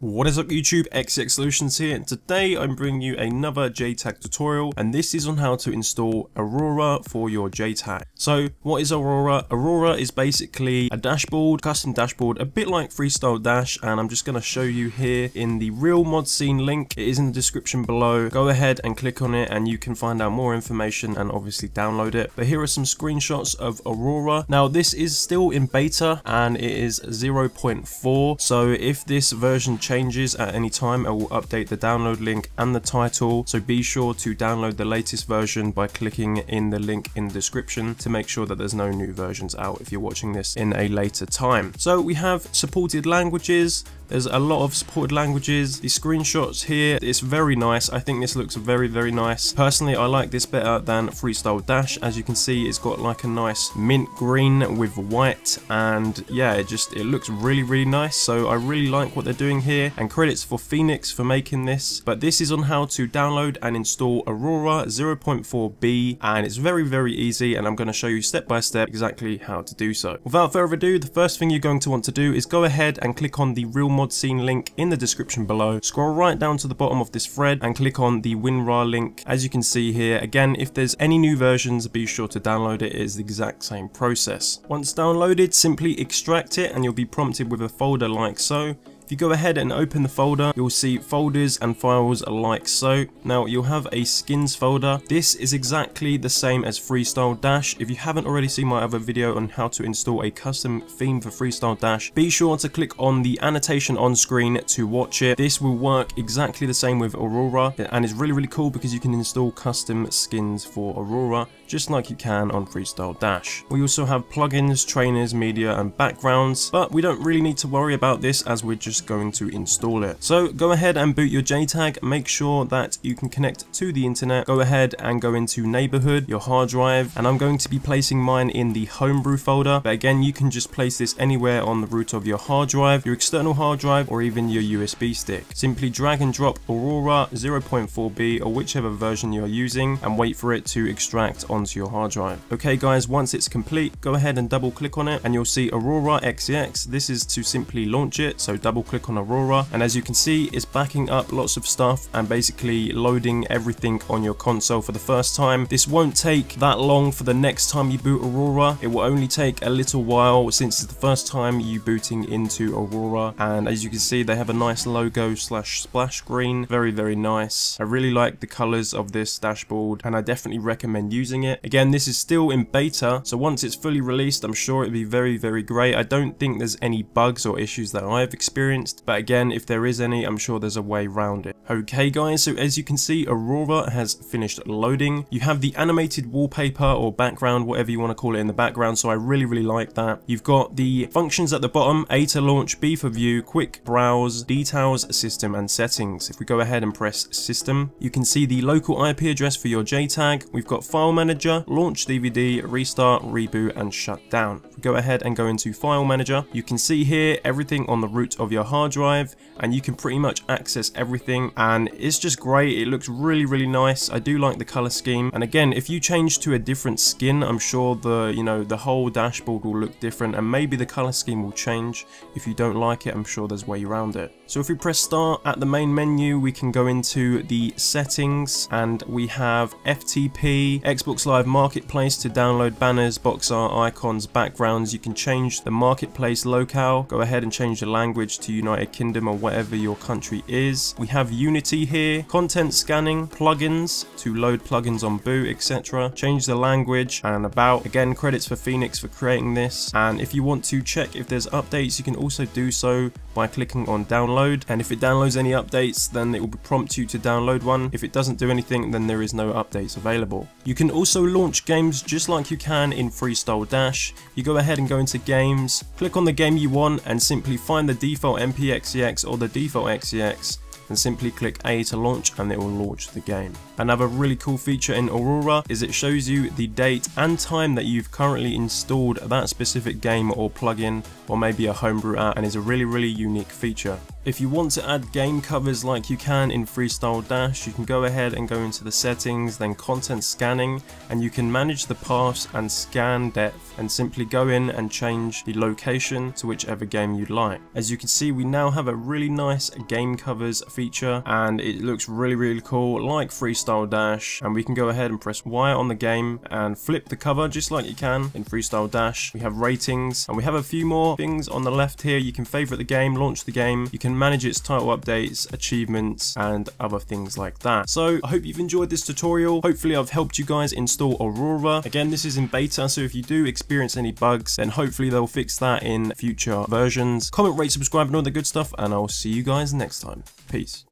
What is up YouTube, XX Solutions here. Today I'm bringing you another JTAG tutorial, and this is on how to install Aurora for your JTAG. So what is Aurora? Aurora is basically a dashboard, custom dashboard, a bit like Freestyle Dash, and I'm just going to show you here in the Real Mod Scene link. It is in the description below. Go ahead and click on it and you can find out more information and obviously download it. But here are some screenshots of Aurora. Now this is still in beta and it is 0.4, so if this version changes at any time, I will update the download link and the title, so be sure to download the latest version by clicking in the link in the description to make sure that there's no new versions out if you're watching this in a later time. So we have supported languages. There's a lot of supported languages. The screenshots here, it's very nice. I think this looks very, very nice. Personally, I like this better than Freestyle Dash. As you can see, it's got like a nice mint green with white, and yeah, it looks really, really nice. So I really like what they're doing here, and credits for Phoenix for making this. But this is on how to download and install Aurora 0.4b, and it's very, very easy, and I'm going to show you step by step exactly how to do so. Without further ado, the first thing you're going to want to do is go ahead and click on the Real Mod Scene link in the description below. Scroll right down to the bottom of this thread and click on the WinRAR link. As you can see here, again, if there's any new versions, be sure to download it. It is the exact same process. Once downloaded, simply extract it and you'll be prompted with a folder like so. If you go ahead and open the folder, you'll see folders and files like so. Now you'll have a skins folder. This is exactly the same as Freestyle Dash. If you haven't already seen my other video on how to install a custom theme for Freestyle Dash, be sure to click on the annotation on screen to watch it. This will work exactly the same with Aurora, and it's really, really cool because you can install custom skins for Aurora just like you can on Freestyle Dash. We also have plugins, trainers, media and backgrounds, but we don't really need to worry about this as we're just going to install it. So go ahead and boot your JTAG, make sure that you can connect to the internet. Go ahead and go into neighborhood, your hard drive, and I'm going to be placing mine in the homebrew folder, but again you can just place this anywhere on the root of your hard drive, your external hard drive, or even your USB stick. Simply drag and drop Aurora 0.4b or whichever version you're using and wait for it to extract onto your hard drive. Okay guys, once it's complete, go ahead and double click on it and you'll see Aurora XEX. This is to simply launch it, so double click on Aurora, and as you can see, it's backing up lots of stuff and basically loading everything on your console for the first time. This won't take that long for the next time you boot Aurora. It will only take a little while since it's the first time you booting into Aurora, and as you can see, they have a nice logo slash splash screen. Very, very nice. I really like the colors of this dashboard and I definitely recommend using it. Again, this is still in beta, so once it's fully released, I'm sure it'll be very, very great. I don't think there's any bugs or issues that I've experienced, but again, if there is any, I'm sure there's a way around it. Okay guys, so as you can see, Aurora has finished loading. You have the animated wallpaper or background, whatever you want to call it, in the background, so I really, really like that. You've got the functions at the bottom: A to launch, B for view, quick browse, details, system and settings. If we go ahead and press system, you can see the local IP address for your JTAG. We've got file manager, launch DVD, restart, reboot and shut down. If we go ahead and go into file manager, you can see here everything on the root of your hard drive, and you can pretty much access everything, and it's just great. It looks really, really nice. I do like the color scheme, and again, if you change to a different skin, I'm sure the whole dashboard will look different, and maybe the color scheme will change. If you don't like it, I'm sure there's a way around it. So if we press start at the main menu, we can go into the settings, and we have FTP, Xbox Live Marketplace to download banners, box art, icons, backgrounds. You can change the marketplace locale. Go ahead and change the language to United Kingdom or whatever your country is. We have Unity here, content scanning, plugins to load plugins on boot, etc. Change the language and about. Again, credits for Phoenix for creating this, and if you want to check if there's updates, you can also do so by clicking on download, and if it downloads any updates, then it will prompt you to download one. If it doesn't do anything, then there is no updates available. You can also launch games just like you can in Freestyle Dash. You go ahead and go into games, click on the game you want, and simply find the default MPXEX or the default XEX, and simply click A to launch and it will launch the game. Another really cool feature in Aurora is it shows you the date and time that you've currently installed that specific game or plugin, or maybe a homebrew app, and is a really, really unique feature. If you want to add game covers like you can in Freestyle Dash, you can go ahead and go into the settings, then content scanning, and you can manage the paths and scan depth, and simply go in and change the location to whichever game you'd like. As you can see, we now have a really nice game covers feature, and it looks really cool, like Freestyle Dash. And we can go ahead and press Y on the game and flip the cover just like you can in Freestyle Dash. We have ratings, and we have a few more things on the left here. You can favorite the game, launch the game, you can manage its title updates, achievements, and other things like that. So I hope you've enjoyed this tutorial. Hopefully I've helped you guys install Aurora. Again, this is in beta, so if you do experience any bugs, then hopefully they'll fix that in future versions. Comment, rate, subscribe, and all the good stuff, and I'll see you guys next time. Peace.